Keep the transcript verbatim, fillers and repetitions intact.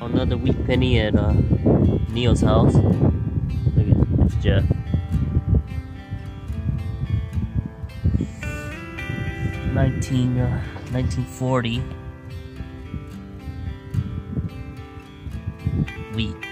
Another wheat penny at uh, Neil's house. Look at it's Jeff. Nineteen uh, nineteen forty wheat.